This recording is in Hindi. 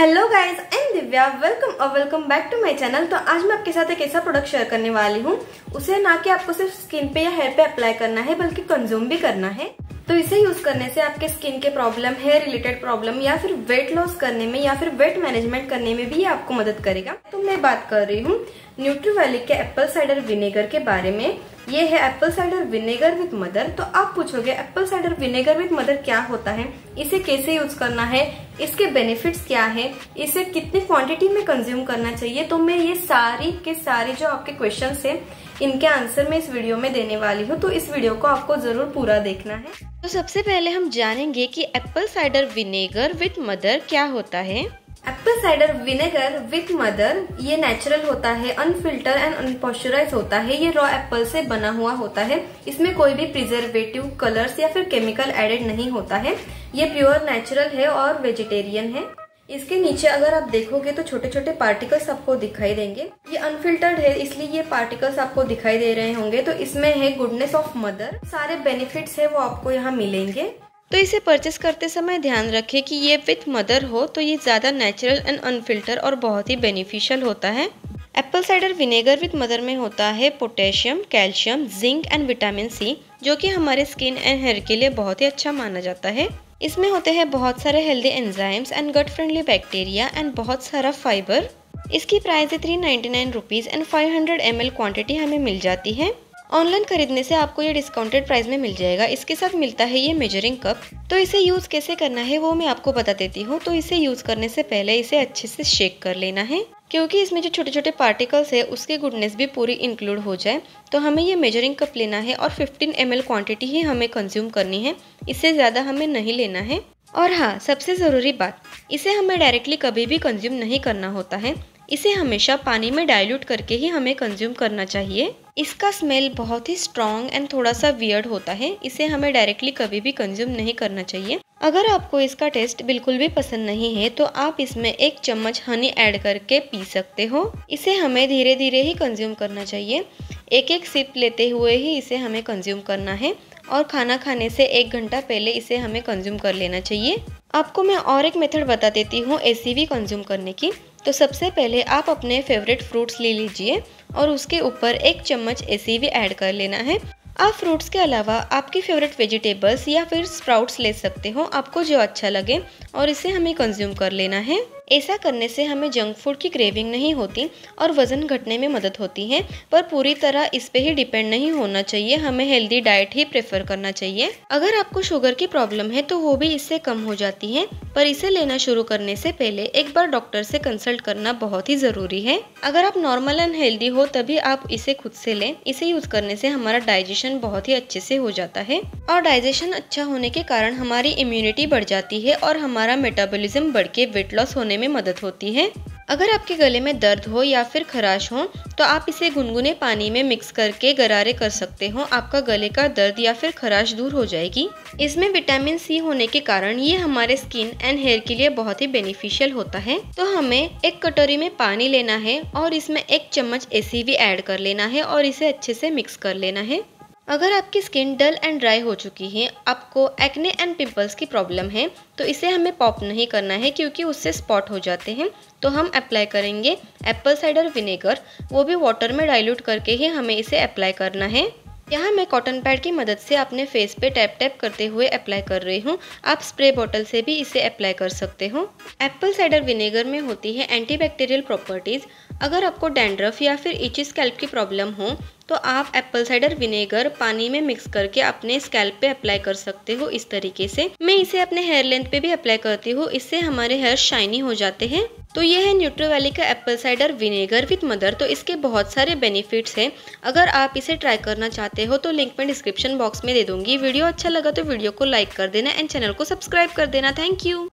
Hello guys, I am Divya. Welcome और welcome back to my channel. तो आज मैं आपके साथ एक ऐसा प्रोडक्ट शेयर करने वाली हूँ, उसे ना कि आपको सिर्फ स्किन पे या हेयर पे अप्लाई करना है बल्कि कंज्यूम भी करना है। तो इसे यूज करने से आपके स्किन के प्रॉब्लम, हेयर रिलेटेड प्रॉब्लम या फिर वेट लॉस करने में या फिर वेट मैनेजमेंट करने में भी ये आपको मदद करेगा। तो मैं बात कर रही हूँ न्यूट्रीवैली के एप्पल साइडर विनेगर के बारे में। ये है apple cider vinegar with mother. तो आप पूछोगे apple cider vinegar with mother क्या होता है, इसे कैसे यूज करना है, इसके बेनिफिट्स क्या है, इसे कितनी क्वांटिटी में कंज्यूम करना चाहिए। तो मैं ये सारी के सारे जो आपके क्वेश्चंस हैं इनके आंसर मैं इस वीडियो में देने वाली हूँ, तो इस वीडियो को आपको जरूर पूरा देखना है। तो सबसे पहले हम जानेंगे कि apple cider vinegar with mother क्या होता है। Apple cider vinegar with mother ये नेचुरल होता है, अनफिल्टर एंड अनपॉस्चराइज होता है। ये रॉ एप्पल से बना हुआ होता है, इसमें कोई भी प्रिजर्वेटिव, कलर्स या फिर केमिकल एडेड नहीं होता है। ये प्योर नेचुरल है और वेजिटेरियन है। इसके नीचे अगर आप देखोगे तो छोटे छोटे पार्टिकल्स आपको दिखाई देंगे। ये अनफिल्टर्ड है इसलिए ये पार्टिकल्स आपको दिखाई दे रहे होंगे। तो इसमें है गुडनेस ऑफ मदर, सारे बेनिफिट्स है वो आपको यहाँ मिलेंगे। तो इसे परचेस करते समय ध्यान रखें कि ये विथ मदर हो तो ये ज्यादा नेचुरल एंड अनफिल्टर और बहुत ही बेनिफिशियल होता है। Apple cider vinegar with mother में होता है potassium, calcium, zinc and vitamin C, जो कि हमारे स्किन एंड हेयर के लिए बहुत ही अच्छा माना जाता है। इसमें होते हैं बहुत सारे healthy enzymes and gut friendly bacteria and बहुत सारा फाइबर। इसकी प्राइस है 399 रुपीज़ एंड 500 ml क्वान्टिटी हमें मिल जाती है। ऑनलाइन खरीदने से आपको ये डिस्काउंटेड प्राइस में मिल जाएगा। इसके साथ मिलता है ये मेजरिंग कप। तो इसे यूज कैसे करना है वो मैं आपको बता देती हूँ। तो इसे यूज करने से पहले इसे अच्छे से शेक कर लेना है, क्योंकि इसमें जो छोटे छोटे पार्टिकल्स है उसकी गुडनेस भी पूरी इंक्लूड हो जाए। तो हमें ये मेजरिंग कप लेना है और 15 ml क्वांटिटी ही हमें कंज्यूम करनी है, इससे ज़्यादा हमें नहीं लेना है। और हाँ, सबसे ज़रूरी बात, इसे हमें डायरेक्टली कभी भी कंज्यूम नहीं करना होता है, इसे हमेशा पानी में डाइल्यूट करके ही हमें कंज्यूम करना चाहिए। इसका स्मेल बहुत ही स्ट्रॉन्ग एंड थोड़ा सा वियर्ड होता है, इसे हमें डायरेक्टली कभी भी कंज्यूम नहीं करना चाहिए। अगर आपको इसका टेस्ट बिल्कुल भी पसंद नहीं है तो आप इसमें 1 चम्मच हनी ऐड करके पी सकते हो। इसे हमें धीरे धीरे ही कंज्यूम करना चाहिए, एक एक सिप लेते हुए ही इसे हमें कंज्यूम करना है और खाना खाने से 1 घंटा पहले इसे हमें कंज्यूम कर लेना चाहिए। आपको मैं और एक मेथड बता देती हूँ ACV कंज्यूम करने की। तो सबसे पहले आप अपने फेवरेट फ्रूट्स ले लीजिए और उसके ऊपर 1 चम्मच ACV ऐड कर लेना है। आप फ्रूट्स के अलावा आपकी फेवरेट वेजिटेबल्स या फिर स्प्राउट्स ले सकते हो, आपको जो अच्छा लगे, और इसे हमें कंज्यूम कर लेना है। ऐसा करने से हमें जंक फूड की क्रेविंग नहीं होती और वज़न घटने में मदद होती है। पर पूरी तरह इस पे ही डिपेंड नहीं होना चाहिए, हमें हेल्दी डाइट ही प्रेफर करना चाहिए। अगर आपको शुगर की प्रॉब्लम है तो वो भी इससे कम हो जाती है, पर इसे लेना शुरू करने से पहले एक बार डॉक्टर से कंसल्ट करना बहुत ही ज़रूरी है। अगर आप नॉर्मल एंड हेल्दी हो तभी आप इसे खुद से लें। इसे यूज करने से हमारा डाइजेशन बहुत ही अच्छे से हो जाता है और डाइजेशन अच्छा होने के कारण हमारी इम्यूनिटी बढ़ जाती है और हमारा मेटाबॉलिज्म बढ़ के वेट लॉस होने में मदद होती है। अगर आपके गले में दर्द हो या फिर खराश हो तो आप इसे गुनगुने पानी में मिक्स करके गरारे कर सकते हो, आपका गले का दर्द या फिर खराश दूर हो जाएगी। इसमें विटामिन C होने के कारण ये हमारे स्किन एंड हेयर के लिए बहुत ही बेनिफिशियल होता है। तो हमें 1 कटोरी में पानी लेना है और इसमें 1 चम्मच ACV ऐड कर लेना है और इसे अच्छे से मिक्स कर लेना है। अगर आपकी स्किन डल एंड ड्राई हो चुकी है, आपको एक्ने एंड पिंपल्स की प्रॉब्लम है, तो इसे हमें पॉप नहीं करना है क्योंकि उससे स्पॉट हो जाते हैं। तो हम अप्लाई करेंगे एप्पल साइडर विनेगर, वो भी वाटर में डाइल्यूट करके ही हमें इसे अप्लाई करना है। यहाँ मैं कॉटन पैड की मदद से अपने फेस पे टैप टैप करते हुए अप्लाई कर रही हूँ। आप स्प्रे बॉटल से भी इसे अप्लाई कर सकते हो। एप्पल साइडर विनेगर में होती है एंटीबैक्टीरियल प्रॉपर्टीज़। अगर आपको डैंड्रफ या फिर इची स्कैल्प की प्रॉब्लम हो तो आप एप्पल साइडर विनेगर पानी में मिक्स करके अपने स्कैल्प पे अप्लाई कर सकते हो। इस तरीके से मैं इसे अपने हेयर लेंथ पे भी अप्लाई करती हूँ, इससे हमारे हेयर शाइनी हो जाते हैं। तो ये है न्यूट्रीवैली का apple cider vinegar with mother. तो इसके बहुत सारे बेनिफिट्स हैं, अगर आप इसे ट्राई करना चाहते हो तो लिंक मैं डिस्क्रिप्शन बॉक्स में दे दूंगी। वीडियो अच्छा लगा तो वीडियो को लाइक कर देना एंड चैनल को सब्सक्राइब कर देना। Thank you.